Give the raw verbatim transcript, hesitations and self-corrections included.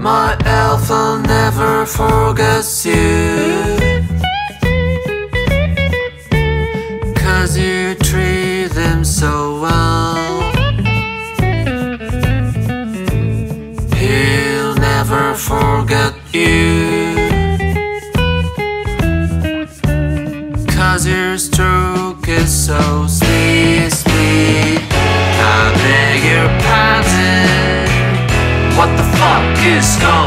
My elf'll never forget you, 'cause you treat them so well. He'll never forget you, 'cause your stroke is so sleek, sleek. I beg your pardon, what the fuck is going on?